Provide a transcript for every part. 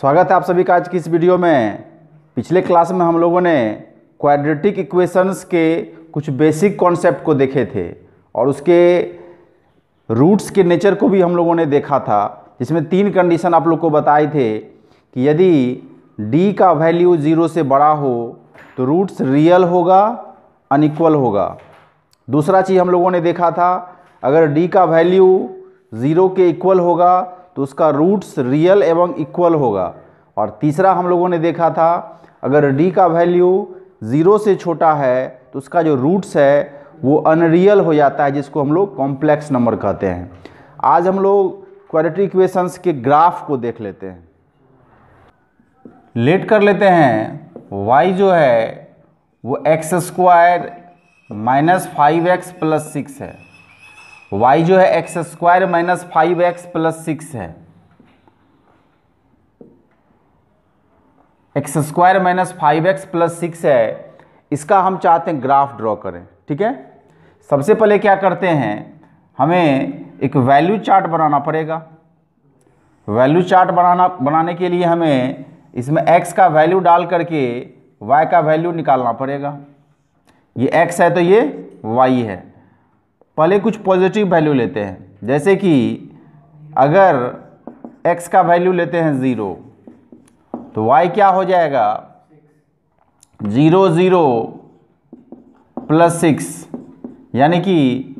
स्वागत है आप सभी का आज की इस वीडियो में। पिछले क्लास में हम लोगों ने क्वाड्रेटिक इक्वेशंस के कुछ बेसिक कॉन्सेप्ट को देखे थे और उसके रूट्स के नेचर को भी हम लोगों ने देखा था, जिसमें तीन कंडीशन आप लोग को बताए थे कि यदि d का वैल्यू 0 से बड़ा हो तो रूट्स रियल होगा, अनइक्वल होगा। दूसरा चीज़ हम लोगों ने देखा था, अगर d का वैल्यू 0 के इक्वल होगा तो उसका रूट्स रियल एवं इक्वल होगा। और तीसरा हम लोगों ने देखा था, अगर d का वैल्यू 0 से छोटा है तो उसका जो रूट्स है वो अनरियल हो जाता है, जिसको हम लोग कॉम्प्लेक्स नंबर कहते हैं। आज हम लोग क्वाड्रेटिक इक्वेशंस के ग्राफ को देख लेते हैं। लेट कर लेते हैं y जो है वो x square minus 5x plus 6 है। y जो है x square minus 5x plus 6 है। X square minus 5x plus 6 है। इसका हम चाहते हैं ग्राफ ड्रॉ करें, ठीक है। सबसे पहले क्या करते हैं, हमें एक वैल्यू चार्ट बनाना पड़ेगा। वैल्यू चार्ट बनाने के लिए हमें इसमें x का वैल्यू डाल करके y का वैल्यू निकालना पड़ेगा। ये x है तो ये y है। पहले कुछ पॉजिटिव वैल्यू लेते हैं, जैसे कि अगर x का वैल्यू लेते हैं 0 तो y क्या हो जाएगा 0 0 प्लस 6, यानी कि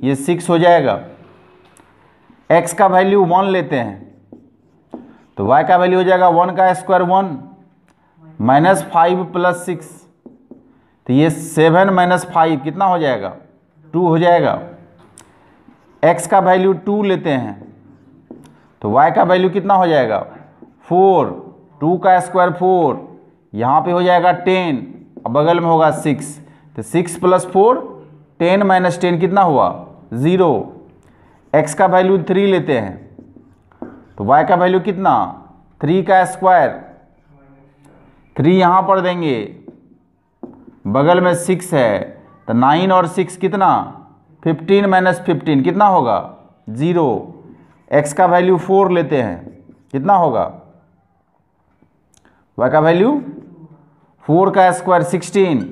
ये 6 हो जाएगा। x का वैल्यू 1 लेते हैं तो y का वैल्यू हो जाएगा 1 का स्क्वायर 1 माइनस 5 प्लस 6, तो ये 7 माइनस 5 कितना हो जाएगा 2 हो जाएगा। x का वैल्यू 2 लेते हैं तो y का वैल्यू कितना हो जाएगा 4, 2 का स्क्वायर 4, यहाँ पे हो जाएगा 10 और बगल में होगा 6, तो 6 प्लस 4 10 माइनस 10 कितना हुआ 0। x का वैल्यू 3 लेते हैं तो y का वैल्यू कितना 3 का स्क्वायर 3, यहाँ पर देंगे बगल में 6 है तो 9 और 6 कितना 15 माइनस 15 कितना होगा 0। x का वैल्यू 4 लेते हैं कितना होगा, y का वैल्यू 4 का स्क्वायर 16,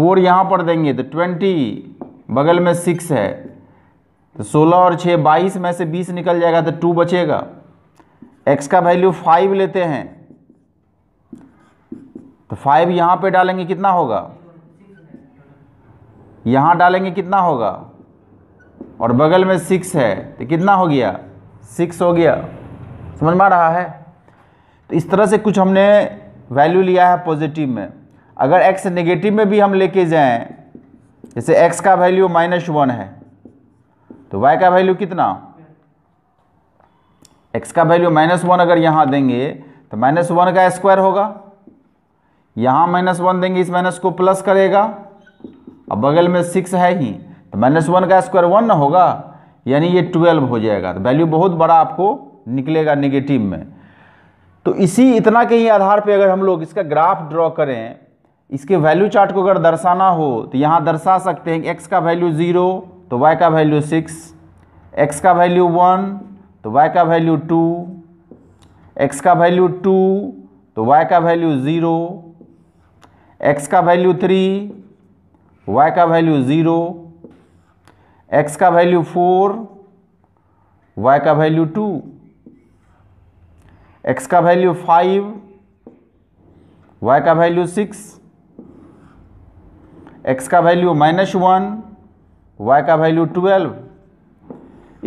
4 यहाँ पर देंगे तो 20 बगल में 6 है तो 16 और 6 22 में से 20 निकल जाएगा तो 2 बचेगा। x का वैल्यू 5 लेते हैं तो 5 यहाँ पे डालेंगे कितना होगा, यहाँ डालेंगे कितना होगा और बगल में 6 है तो कितना हो गया 6 हो गया। समझ में आ रहा है। तो इस तरह से कुछ हमने वैल्यू लिया है पॉजिटिव में। अगर x नेगेटिव में भी हम लेके जाएं, जैसे x का वैल्यू -1 है तो y का वैल्यू कितना, x का वैल्यू -1 अगर यहाँ देंगे तो -1 का स्क्वायर होगा, यहाँ -1 देंगे इस माइनस को प्लस करेगा, अब बगल में 6 है ही तो -1 का स्क्वायर 1 ना होगा, यानी ये 12 हो जाएगा। तो वैल्यू बहुत बड़ा आपको निकलेगा नेगेटिव में। तो इसी इतना के ही आधार पे अगर हम लोग इसका ग्राफ ड्रॉ करें, इसके वैल्यू चार्ट को अगर दर्शाना हो तो यहाँ दर्शा सकते हैं कि x का वैल्यू 0 तो y का वैल्यू 6, x का वैल्यू 1 तो y का वैल्यू 2, x का वैल्यू 2 तो y का वैल्यू 0, x का वैल्यू 3 y का वैल्यू 0, x का वैल्यू 4 y का वैल्यू 2, x का वैल्यू 5 y का वैल्यू 6, x का वैल्यू -1 y का वैल्यू 12।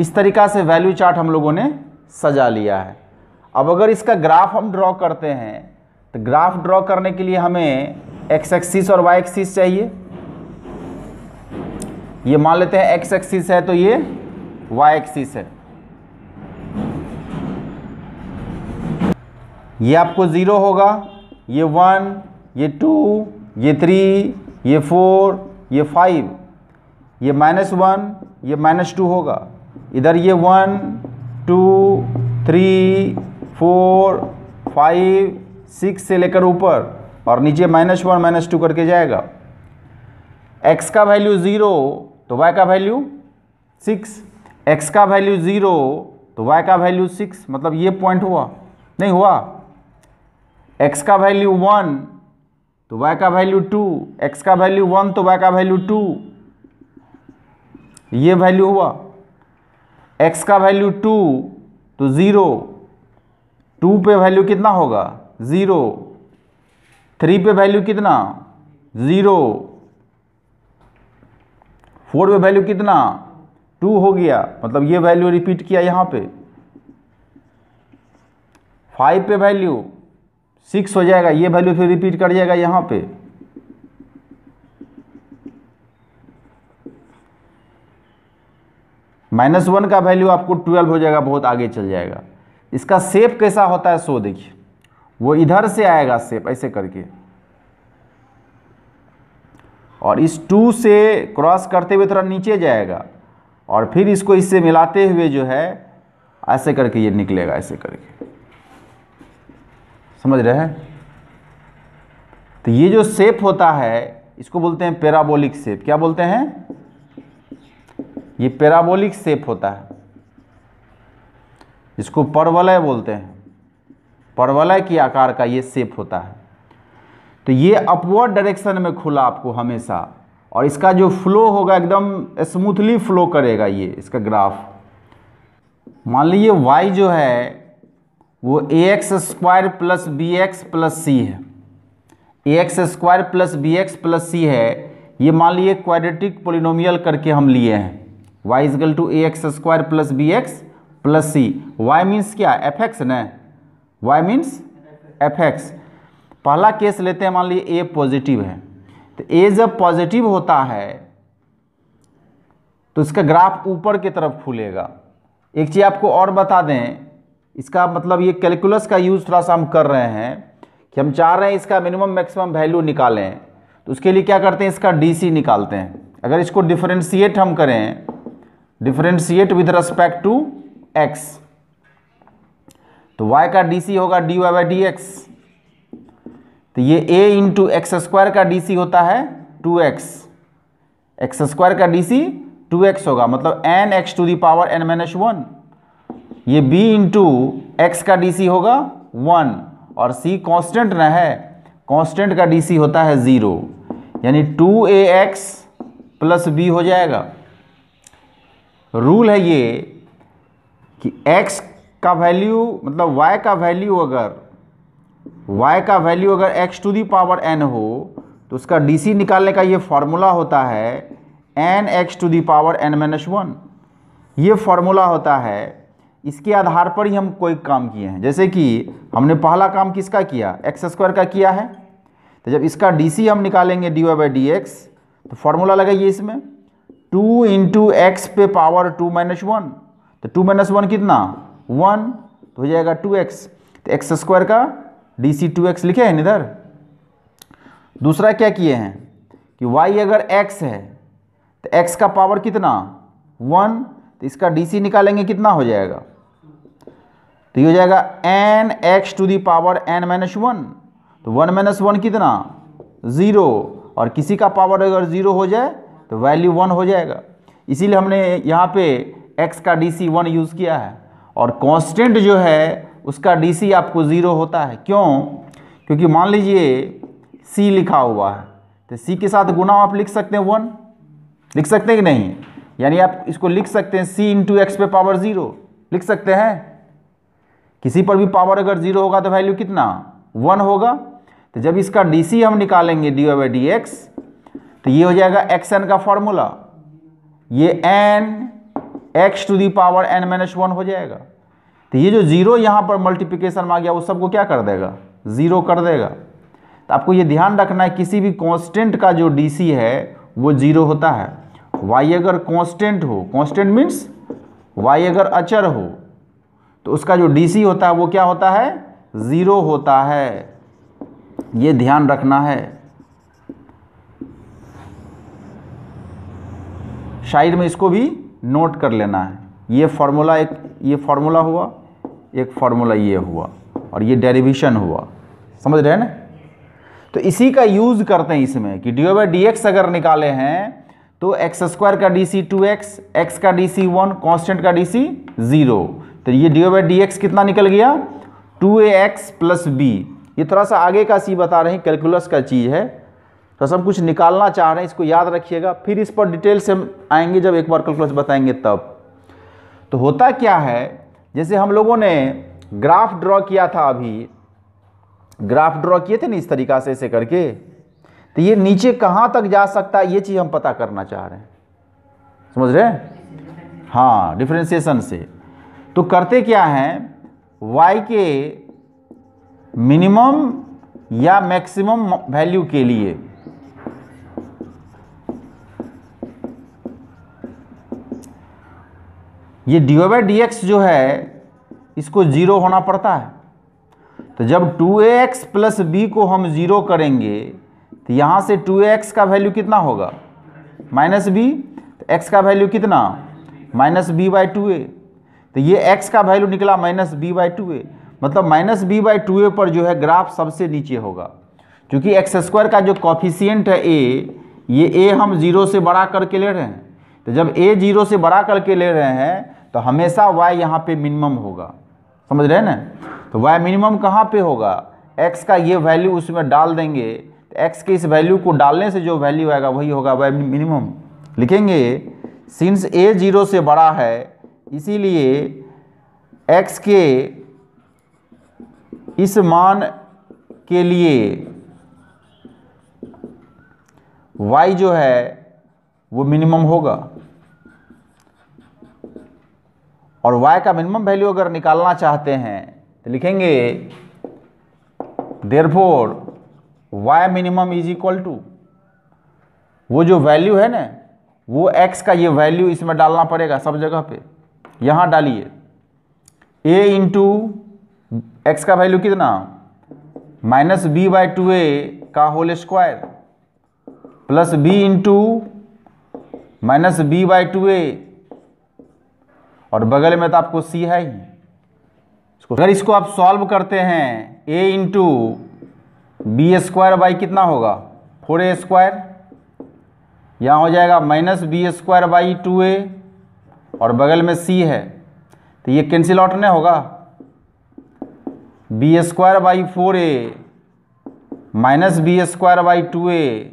इस तरीका से वैल्यू चार्ट हम लोगों ने सजा लिया है। अब अगर इसका ग्राफ हम ड्रॉ करते हैं तो ग्राफ ड्रॉ करने के लिए हमें x एक्सिस और y एक्सिस चाहिए। ये मान लेते हैं x एक्सिस है तो ये y एक्सिस है। ये आपको 0 होगा, ये 1, ये 2, ये 3, ये 4, ये 5, ये -1, ये -2 होगा। इधर ये 1 2 3 4 5 6 से लेकर ऊपर और नीचे -1 -2 करके जाएगा। x का वैल्यू 0 तो y का वैल्यू 6, x का वैल्यू 0 तो y का वैल्यू 6, मतलब ये पॉइंट हुआ नहीं हुआ x का वैल्यू 1 तो y का वैल्यू 2, x का वैल्यू 1 तो y का वैल्यू 2, ये वैल्यू हुआ। x का वैल्यू 2 तो 0, 2 पे वैल्यू कितना होगा 0, 3 पे वैल्यू कितना 0, 4 पे वैल्यू कितना 2 हो गया, मतलब ये वैल्यू रिपीट किया यहाँ पे। 5 पे वैल्यू 6 हो जाएगा, ये वैल्यू फिर रिपीट कर जाएगा यहाँ पे। -1 का वैल्यू आपको 12 हो जाएगा, बहुत आगे चल जाएगा। इसका शेप कैसा होता है सो देखिए, वो इधर से आएगा शेप ऐसे करके, और इस 2 से क्रॉस करते हुए थोड़ा नीचे जाएगा, और फिर इसको इससे मिलाते हुए जो है ऐसे करके ये निकलेगा, ऐसे करके, समझ रहे हैं। तो ये जो शेप होता है इसको बोलते हैं पैराबोलिक शेप। क्या बोलते हैं? ये पैराबोलिक शेप होता है, इसको परवलय बोलते हैं। परवलय के आकार का ये शेप होता है। तो ये अपवर्ड डायरेक्शन में खुला आपको हमेशा, और इसका जो फ्लो होगा एकदम स्मूथली फ्लो करेगा ये, इसका ग्राफ। मान लीजिए y जो है वो ax² + bx + c है, ax² + bx + c है। ये मान लीजिए क्वाड्रेटिक पॉलिनोमियल करके हम लिए हैं, y = ax² + bx + c। y means क्या? एफ एक्स न, y मीन्स एफ एक्स। पहला केस लेते हैं, मान लीजिए a पॉजिटिव है, तो a जब पॉजिटिव होता है तो इसका ग्राफ ऊपर की तरफ खुलेगा। एक चीज़ आपको और बता दें, इसका मतलब ये कैलकुलस का यूज़ थोड़ा सा हम कर रहे हैं कि हम चाह रहे हैं इसका मिनिमम मैक्सिमम वैल्यू निकालें, तो उसके लिए क्या करते हैं, इसका डीसी निकालते हैं। अगर इसको डिफरेंशिएट हम करें, differentiate with respect to x, तो y का डीसी होगा dy/dx, तो ये a × x² का डीसी होता है 2x, x² का डीसी 2x होगा, मतलब n x⁻¹। ये b × x का डीसी होगा 1, और c कांस्टेंट ना है, कांस्टेंट का डीसी होता है 0, यानी 2ax + b हो जाएगा। रूल है ये कि x का वैल्यू मतलब y का वैल्यू अगर x⁻n हो तो उसका डीसी निकालने का ये फार्मूला होता है n x⁻n-1। ये फार्मूला होता है, इसके आधार पर ही हम कोई काम किए हैं। जैसे कि हमने पहला काम किसका किया, x² का किया है, तो जब इसका डीसी हम निकालेंगे dy/dx तो फार्मूला लगाइए इसमें 2 × x⁻²-1, तो 2 - 1 कितना 1, तो हो जाएगा 2x, तो x² का dc 2x लिखे हैं इधर। दूसरा क्या किए हैं कि y अगर x है तो x⁻ कितना 1, तो इसका dc निकालेंगे कितना हो जाएगा, तो ये हो जाएगा n x⁻n-1, तो 1 - 1 कितना 0, और किसी का पावर अगर 0 हो जाए तो वैल्यू 1 हो जाएगा। इसीलिए हमने यहाँ पे x का dc 1 यूज़ किया है, और कांस्टेंट जो है उसका dc आपको 0 होता है। क्यों? क्योंकि मान लीजिए c लिखा हुआ है, तो c के साथ गुना आप लिख सकते हैं 1, लिख सकते हैं कि नहीं, यानी आप इसको लिख सकते हैं c × x⁻0 लिख सकते हैं। किसी पर भी पावर अगर 0 होगा तो वैल्यू कितना 1 होगा। तो जब इसका dc हम निकालेंगे dy/dx तो ये हो जाएगा xn का फॉर्मूला, ये n x⁻n-1 हो जाएगा। तो ये जो 0 यहाँ पर मल्टीप्लिकेशन में आ गया वो सबको क्या कर देगा 0 कर देगा। तो आपको ये ध्यान रखना है, किसी भी कांस्टेंट का जो डीसी है वो 0 होता है। y अगर कांस्टेंट हो, कांस्टेंट मीन्स y अगर अचर हो, तो उसका जो डीसी होता है वो क्या होता है 0 होता है, ये ध्यान रखना है। साइड में इसको भी नोट कर लेना है। ये फार्मूला, एक ये फार्मूला हुआ, एक फार्मूला ये हुआ, और ये डेरिवेशन हुआ, समझ रहे हैं ना। तो इसी का यूज़ करते हैं इसमें कि dy/dx अगर निकाले हैं तो x² का dc 2x, x का dc 1, कांस्टेंट का dc 0, तो ये dy/dx कितना निकल गया 2ax + b, ये थोड़ा सा आगे का सी बता रहे हैं, कैलकुलस का चीज़ है, थोड़ा सा हम कुछ निकालना चाह रहे हैं, इसको याद रखिएगा। फिर इस पर डिटेल से हम आएंगे जब एक बार कैलकुलस बताएंगे तब। तो होता क्या है, जैसे हम लोगों ने ग्राफ ड्रॉ किया था, अभी ग्राफ ड्रॉ किए थे ना इस तरीका से ऐसे करके, तो ये नीचे कहाँ तक जा सकता है ये चीज़ हम पता करना चाह रहे हैं, समझ रहे हैं? हाँ, डिफरेंशिएशन से। तो करते क्या हैं, y के मिनिमम या मैक्सिमम वैल्यू के लिए ये dy/dx जो है इसको जीरो होना पड़ता है। तो जब 2ax प्लस b को हम जीरो करेंगे तो यहाँ से 2ax का वैल्यू कितना होगा, माइनस b, तो x का वैल्यू कितना, माइनस b/2a। तो ये x का वैल्यू निकला माइनस b/2a, मतलब माइनस b/2a पर जो है ग्राफ सबसे नीचे होगा, क्योंकि x² का जो कॉफिशियंट है a, ये a हम जीरो से बड़ा करके ले रहे हैं। तो जब a जीरो से बड़ा करके ले रहे हैं तो हमेशा y यहाँ पे मिनिमम होगा, समझ रहे हैं ना? तो y मिनिमम कहाँ पे होगा, x का ये वैल्यू उसमें डाल देंगे, तो x के इस वैल्यू को डालने से जो वैल्यू आएगा वही होगा y मिनिमम। लिखेंगे सिंस a जीरो से बड़ा है इसीलिए x के इस मान के लिए y जो है वो मिनिमम होगा, और y का मिनिमम वैल्यू अगर निकालना चाहते हैं तो लिखेंगे therefore y minimum is equal to, वो जो वैल्यू है ना वो x का ये वैल्यू इसमें डालना पड़ेगा सब जगह पे, यहाँ डालिए a इंटू एक्स का वैल्यू कितना, माइनस b/2a का whole square plus b into minus b/2a, और बगल में तो आपको c है ही। अगर इसको आप सॉल्व करते हैं a इंटू b² बाई कितना होगा, 4a², यहाँ हो जाएगा माइनस b² बाई 2a, और बगल में c है, तो ये कैंसिल आउट नहीं होगा, b² by 4a minus b² by 2a,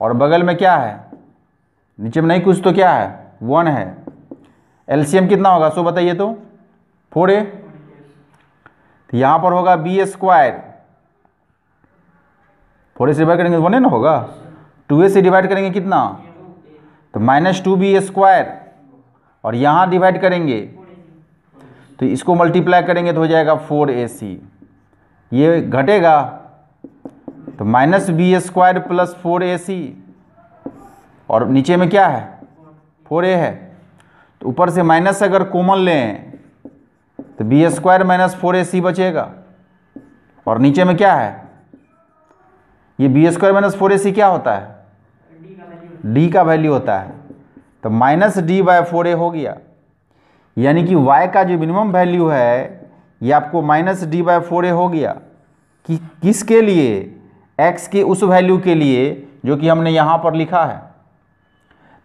और बगल में क्या है, नीचे में नहीं कुछ तो क्या है 1 है। एलसीएम कितना होगा सो बताइए, तो 4a, तो यहाँ पर होगा b², 4a से डिवाइड करेंगे 1 ना होगा, 2a से डिवाइड करेंगे कितना, तो माइनस 2b², और यहाँ डिवाइड करेंगे तो इसको मल्टीप्लाई करेंगे तो हो जाएगा 4ac, ये घटेगा तो माइनस b² प्लस 4ac, और नीचे में क्या है 4a है, तो ऊपर से माइनस अगर कॉमन लें तो b² माइनस 4ac बचेगा, और नीचे में क्या है ये b² माइनस 4ac क्या होता है, d का वैल्यू होता है, तो माइनस d/4a हो गया। यानी कि y का जो मिनिमम वैल्यू है ये आपको माइनस d/4a हो गया, कि किसके लिए, x के उस वैल्यू के लिए जो कि हमने यहाँ पर लिखा है।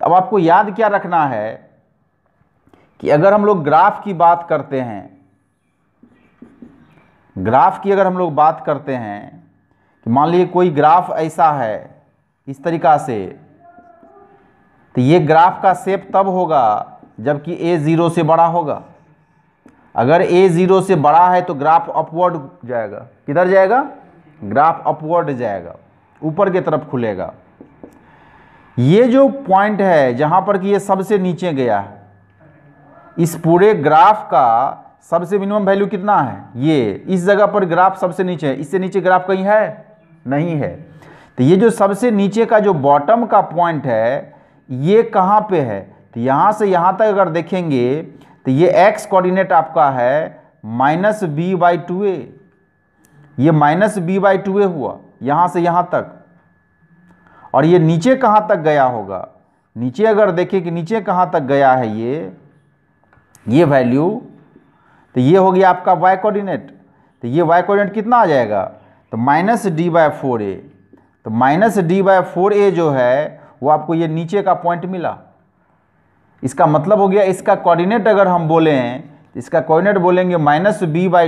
अब आपको याद क्या रखना है कि अगर हम लोग ग्राफ की बात करते हैं, ग्राफ की अगर हम लोग बात करते हैं कि मान लीजिए कोई ग्राफ ऐसा है इस तरीका से, तो ये ग्राफ का शेप तब होगा जबकि a ज़ीरो से बड़ा होगा। अगर a ज़ीरो से बड़ा है तो ग्राफ अपवर्ड जाएगा, किधर जाएगा, ग्राफ अपवर्ड जाएगा, ऊपर की तरफ खुलेगा। ये जो पॉइंट है जहाँ पर कि ये सबसे नीचे गया है, इस पूरे ग्राफ का सबसे मिनिमम वैल्यू कितना है, ये इस जगह पर ग्राफ सबसे नीचे है, इससे नीचे ग्राफ कहीं है नहीं है। तो ये जो सबसे नीचे का जो बॉटम का पॉइंट है ये कहाँ पे है, तो यहाँ से यहाँ तक अगर देखेंगे तो ये x कोऑर्डिनेट आपका है माइनस b/2a, ये माइनस b/2a हुआ यहाँ से यहाँ तक, और ये नीचे कहाँ तक गया होगा, नीचे अगर देखें कि नीचे कहाँ तक गया है ये वैल्यू, तो ये हो गया आपका y कोऑर्डिनेट, तो ये y कोऑर्डिनेट कितना आ जाएगा, तो माइनस d/4a, तो माइनस d/4a जो है वो आपको ये नीचे का पॉइंट मिला। इसका मतलब हो गया इसका कोऑर्डिनेट अगर हम बोलें, इसका कोऑर्डिनेट बोलेंगे minus b/2a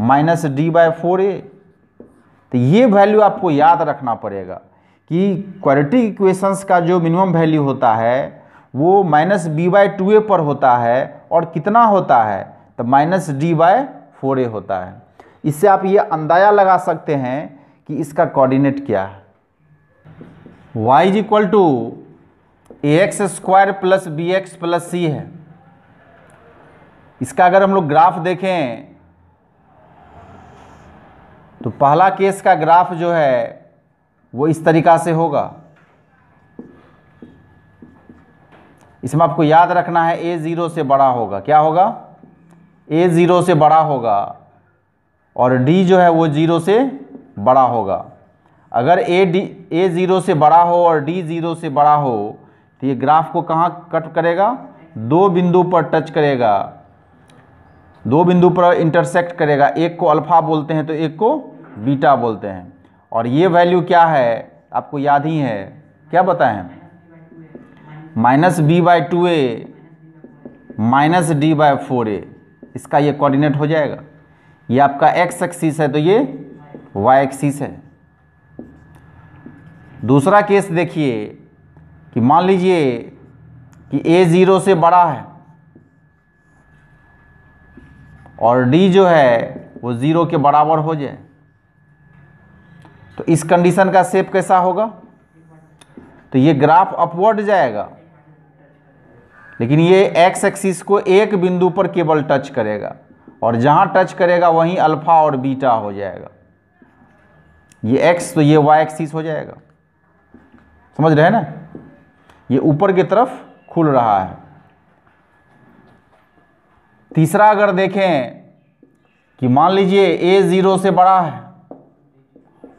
minus d by 4a। तो ये वैल्यू आपको याद रखना पड़ेगा कि क्वाड्रेटिक इक्वेशंस का जो मिनिमम वैल्यू होता है वो माइनस बी बाय 2a पर होता है और कितना होता है तो माइनस डी बाय 4a होता है। इससे आप ये अंदाजा लगा सकते हैं कि इसका कोऑर्डिनेट क्या है। y is equal to a x square plus b x plus c है। इसका अगर हम लोग ग्राफ देखें तो पहला केस का ग्राफ जो है वो इस तरीका से होगा। इसमें आपको याद रखना है ए ज़ीरो से बड़ा होगा, क्या होगा ए ज़ीरो से बड़ा होगा और डी जो है वो ज़ीरो से बड़ा होगा। अगर ए ज़ीरो से बड़ा हो और डी ज़ीरो से बड़ा हो तो ये ग्राफ को कहाँ कट करेगा, दो बिंदु पर टच करेगा, दो बिंदु पर इंटरसेक्ट करेगा। एक को अल्फ़ा बोलते हैं तो एक को बीटा बोलते हैं। और ये वैल्यू क्या है आपको याद ही है, क्या बताएं minus b by 2a minus d by 4a। इसका ये कोऑर्डिनेट हो जाएगा। ये आपका x एक्सिस है तो ये y एक्सिस है। दूसरा केस देखिए कि मान लीजिए कि a ज़ीरो से बड़ा है और d जो है वो ज़ीरो के बराबर हो जाए तो इस कंडीशन का शेप कैसा होगा। तो ये ग्राफ अपवर्ड जाएगा लेकिन ये x एक्सिस को एक बिंदु पर केवल टच करेगा और जहाँ टच करेगा वहीं अल्फ़ा और बीटा हो जाएगा। ये x तो ये y एक्सिस हो जाएगा। समझ रहे हैं ना, ये ऊपर की तरफ खुल रहा है। तीसरा अगर देखें कि मान लीजिए a ज़ीरो से बड़ा है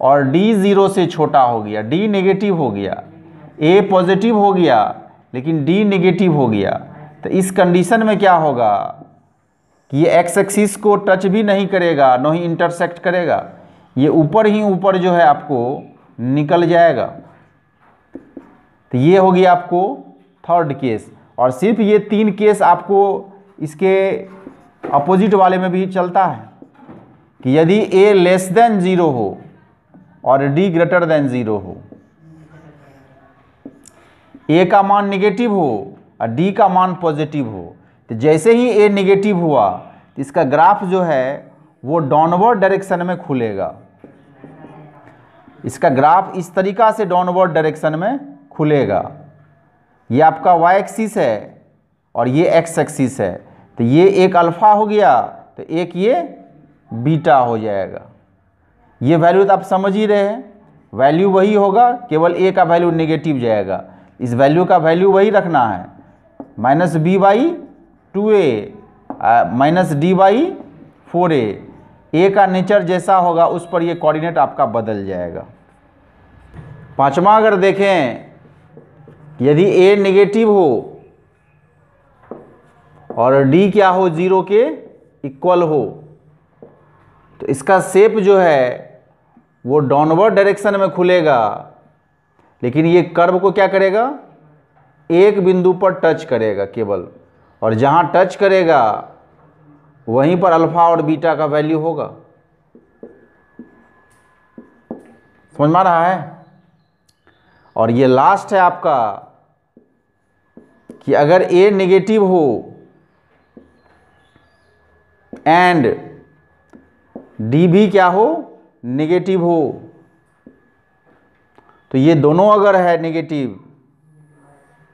और d ज़ीरो से छोटा हो गया, d नेगेटिव हो गया, a पॉजिटिव हो गया लेकिन d नेगेटिव हो गया, तो इस कंडीशन में क्या होगा कि ये x एक्सिस को टच भी नहीं करेगा न ही इंटरसेक्ट करेगा, ये ऊपर ही ऊपर जो है आपको निकल जाएगा। तो ये होगी आपको थर्ड केस। और सिर्फ ये तीन केस आपको इसके अपोजिट वाले में भी चलता है कि यदि a लेस देन ज़ीरो हो और d ग्रेटर देन ज़ीरो हो, a का मान नेगेटिव हो और d का मान पॉजिटिव हो, तो जैसे ही a नेगेटिव हुआ तो इसका ग्राफ जो है वो डाउनवर्ड डायरेक्शन में खुलेगा। इसका ग्राफ इस तरीका से डाउनवर्ड डायरेक्शन में खुलेगा। ये आपका y एक्सिस है और ये x एक्सिस है। तो ये एक अल्फ़ा हो गया तो एक ये बीटा हो जाएगा। ये वैल्यू तो आप समझ ही रहे हैं, वैल्यू वही होगा, केवल a का वैल्यू नेगेटिव जाएगा। इस वैल्यू का वैल्यू वही रखना है minus b by 2a minus d by 4a। A का नेचर जैसा होगा उस पर ये कोऑर्डिनेट आपका बदल जाएगा। पाँचवा अगर देखें यदि a नेगेटिव हो और d क्या हो जीरो के इक्वल हो तो इसका शेप जो है वो डाउनवर्ड डायरेक्शन में खुलेगा लेकिन ये कर्व को क्या करेगा, एक बिंदु पर टच करेगा केवल और जहाँ टच करेगा वहीं पर अल्फ़ा और बीटा का वैल्यू होगा। समझ में आ रहा है। और ये लास्ट है आपका कि अगर a नेगेटिव हो एंड डी भी क्या हो नेगेटिव हो तो ये दोनों अगर है नेगेटिव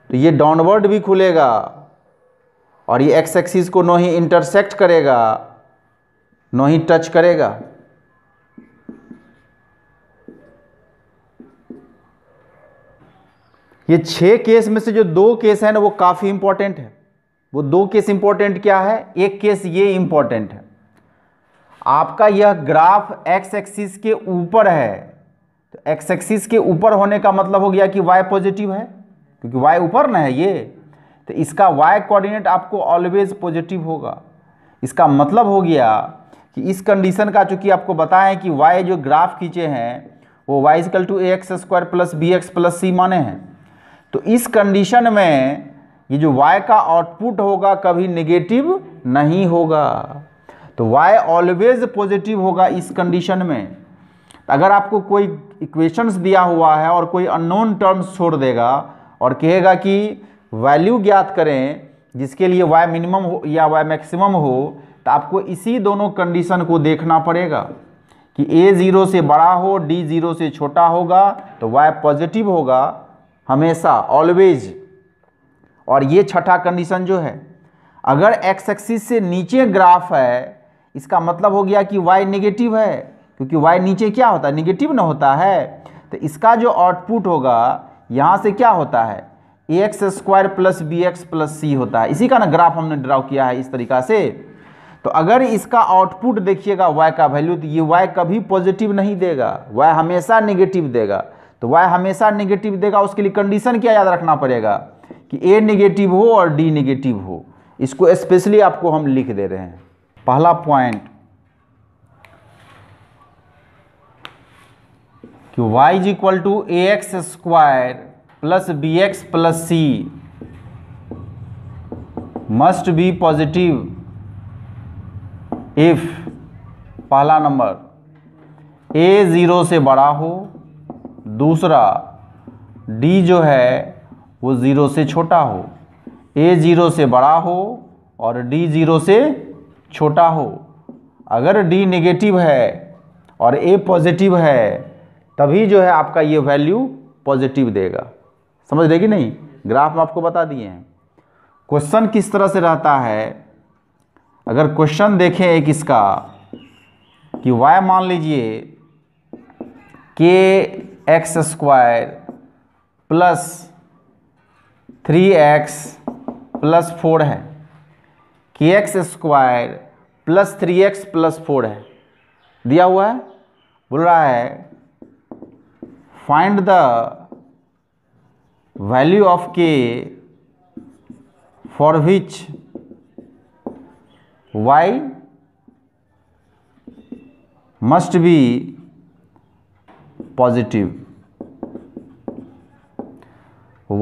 तो ये डाउनवर्ड भी खुलेगा और ये एक्स एक्सिस को न ही इंटरसेक्ट करेगा न ही टच करेगा। ये 6 केस में से जो 2 केस हैं ना वो काफ़ी इंपॉर्टेंट है। वो 2 केस इंपॉर्टेंट क्या है, एक केस ये इम्पॉर्टेंट है। आपका यह ग्राफ एक्स एक्सिस के ऊपर है तो एक्स एक्सिस के ऊपर होने का मतलब हो गया कि y पॉजिटिव है क्योंकि y ऊपर ना है ये, तो इसका y कोऑर्डिनेट आपको ऑलवेज पॉजिटिव होगा। इसका मतलब हो गया कि इस कंडीशन का चूँकि आपको बताएं कि y जो ग्राफ खींचे हैं वो y equal to a x square plus b x plus c माने हैं, तो इस कंडीशन में ये जो y का आउटपुट होगा कभी नेगेटिव नहीं होगा। तो y ऑलवेज पॉजिटिव होगा इस कंडीशन में। अगर आपको कोई इक्वेशंस दिया हुआ है और कोई अननोन टर्म्स छोड़ देगा और कहेगा कि वैल्यू ज्ञात करें जिसके लिए y मिनिमम हो या y मैक्सिमम हो, तो आपको इसी दोनों कंडीशन को देखना पड़ेगा कि a 0 से बड़ा हो, d 0 से छोटा होगा तो y पॉजिटिव होगा हमेशा, ऑलवेज। और ये छठा कंडीशन जो है, अगर x एक्सिस से नीचे ग्राफ है, इसका मतलब हो गया कि y नेगेटिव है, क्योंकि y नीचे क्या होता है, नेगेटिव ना होता है। तो इसका जो आउटपुट होगा यहाँ से क्या होता है, ax² + bx + c होता है। इसी का ना ग्राफ हमने ड्रा किया है इस तरीका से। तो अगर इसका आउटपुट देखिएगा y का वैल्यू, तो ये y कभी पॉजिटिव नहीं देगा, y हमेशा नेगेटिव देगा। तो y हमेशा नेगेटिव देगा, उसके लिए कंडीशन क्या याद रखना पड़ेगा कि a नेगेटिव हो और d नेगेटिव हो। इसको स्पेशली आपको हम लिख दे रहे हैं। पहला पॉइंट कि y = ax² + bx + c must be positive if, पहला नंबर, a 0 से बड़ा हो, दूसरा, d जो है वो 0 से छोटा हो। a 0 से बड़ा हो और d 0 से छोटा हो। अगर d नेगेटिव है और a पॉजिटिव है तभी जो है आपका ये वैल्यू पॉजिटिव देगा। समझ रहे कि नहीं, ग्राफ में आपको बता दिए हैं। क्वेश्चन किस तरह से रहता है, अगर क्वेश्चन देखें एक इसका कि y मान लीजिए kx² + 3x + 4 है, kx² + 3x + 4 है, दिया हुआ है। बोल रहा है find the value of k for which y must be positive.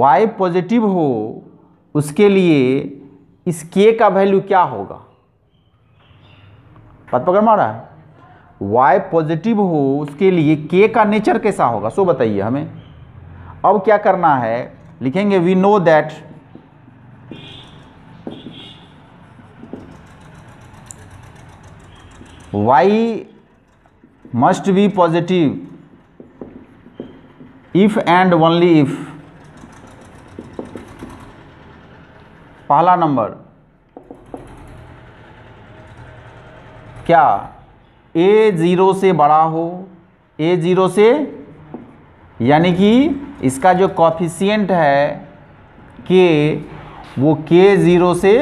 y positive हो उसके लिए इस k का वैल्यू क्या होगा, बात पकड़ में आ रहा है। y पॉजिटिव हो उसके लिए k का नेचर कैसा होगा, सो बताइए हमें। अब क्या करना है, लिखेंगे we know that y must be positive if and only if, पहला नंबर क्या, a 0 से बड़ा हो, a 0 से यानी कि इसका जो कॉफिशिएंट है k, वो k 0 से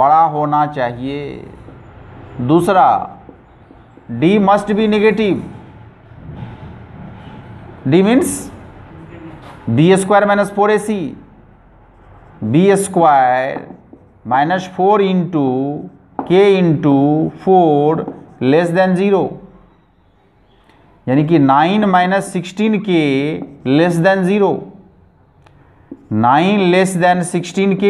बड़ा होना चाहिए। दूसरा, d must be negative, d means b² - 4ac, b² - 4 into k into 4 <0 यानी कि 9 - 16k <0, 9 <16k,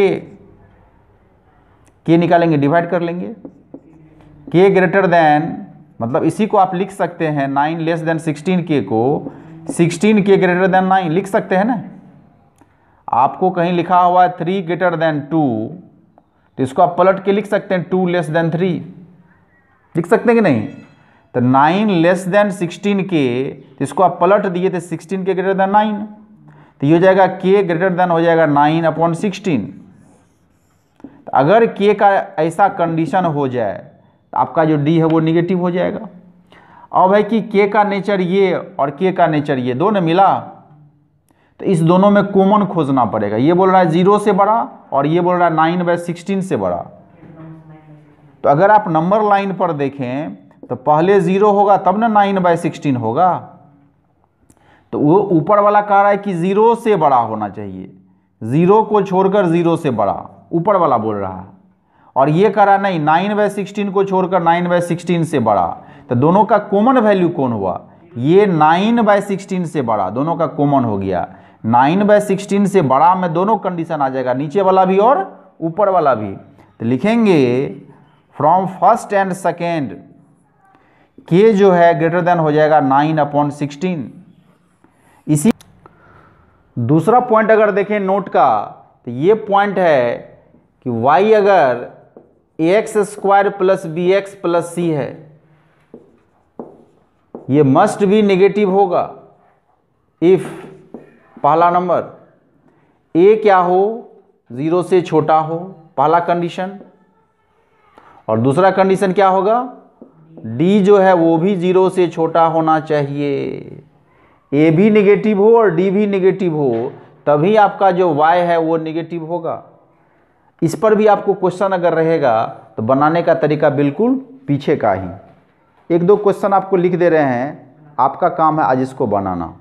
k निकालेंगे, डिवाइड कर लेंगे, k > मतलब इसी को आप लिख सकते हैं 9 <16k को 16k > 9 लिख सकते हैं ना। आपको कहीं लिखा हुआ है 3 > 2, तो इसको आप पलट के लिख सकते हैं 2 <3, लिख सकते हैं कि नहीं। तो 9 <16k, इसको आप पलट दिए तो 16k > 9, तो ये हो जाएगा k > हो जाएगा 9/16। तो अगर k का ऐसा कंडीशन हो जाए तो आपका जो d है वो नेगेटिव हो जाएगा। अब है कि k का नेचर ये और k का नेचर ये, दोनों मिला, तो इस दोनों में कॉमन खोजना पड़ेगा। ये बोल रहा है 0 से बड़ा और ये बोल रहा है 9/16 से बड़ा। तो अगर आप नंबर लाइन पर देखें तो पहले 0 होगा तब ना 9/16 होगा। तो वो ऊपर वाला कह रहा है कि 0 से बड़ा होना चाहिए, 0 को छोड़कर 0 से बड़ा ऊपर वाला बोल रहा है, और ये कह रहा है नहीं 9/16 को छोड़कर 9/16 से बड़ा। तो दोनों का कॉमन वैल्यू कौन हुआ, ये 9/16 से बड़ा, दोनों का कॉमन हो गया। 9/16 से बड़ा में दोनों कंडीशन आ जाएगा, नीचे वाला भी और ऊपर वाला भी। तो लिखेंगे फ्रॉम फर्स्ट एंड सेकेंड के जो है ग्रेटर देन हो जाएगा 9/16। इसी दूसरा पॉइंट अगर देखें नोट का, तो ये पॉइंट है कि y अगर ax² + bx + c है, ये मस्ट भी नेगेटिव होगा इफ पहला नंबर a क्या हो 0 से छोटा हो, पहला कंडीशन। और दूसरा कंडीशन क्या होगा, d जो है वो भी 0 से छोटा होना चाहिए, a भी नेगेटिव हो और d भी नेगेटिव हो, तभी आपका जो y है वो नेगेटिव होगा। इस पर भी आपको क्वेश्चन अगर रहेगा तो बनाने का तरीका बिल्कुल पीछे का ही। एक दो क्वेश्चन आपको लिख दे रहे हैं, आपका काम है आज इसको बनाना।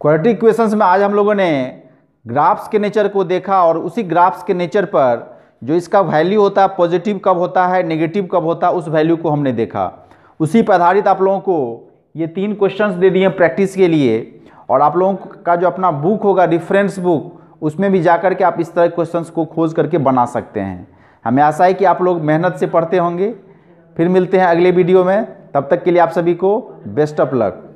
क्वाड्रेटिक इक्वेशंस में आज हम लोगों ने ग्राफ्स के नेचर को देखा, और उसी ग्राफ्स के नेचर पर जो इसका वैल्यू होता है, पॉजिटिव कब होता है नेगेटिव कब होता है, उस वैल्यू को हमने देखा। उसी पर आधारित आप लोगों को ये 3 क्वेश्चंस दे दिए प्रैक्टिस के लिए, और आप लोगों का जो अपना बुक होगा रेफरेंस बुक, उसमें भी जा करके आप इस तरह क्वेश्चंस को खोज करके बना सकते हैं। हमें आशा है कि आप लोग मेहनत से पढ़ते होंगे। फिर मिलते हैं अगले वीडियो में, तब तक के लिए आप सभी को बेस्ट ऑफ लक।